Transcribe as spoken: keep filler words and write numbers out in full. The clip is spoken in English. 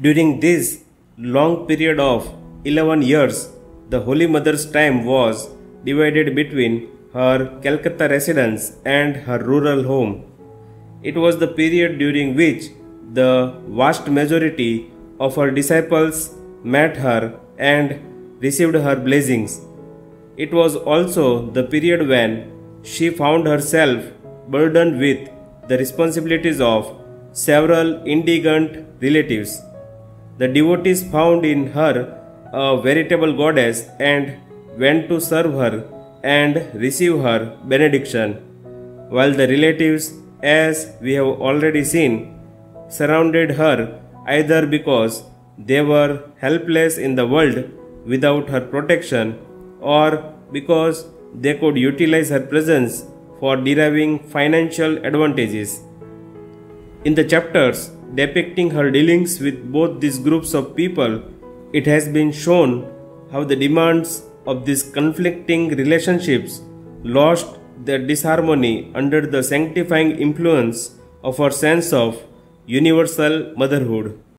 During this long period of eleven years, the Holy Mother's time was divided between her Calcutta residence and her rural home. It was the period during which the vast majority of her disciples met her and received her blessings. It was also the period when she found herself burdened with the responsibilities of several indigent relatives. The devotees found in her a veritable goddess and went to serve her and receive her benediction, while the relatives, as we have already seen, surrounded her either because they were helpless in the world without her protection, or because they could utilize her presence for deriving financial advantages. In the chapters depicting her dealings with both these groups of people, it has been shown how the demands of these conflicting relationships lost their disharmony under the sanctifying influence of her sense of universal motherhood.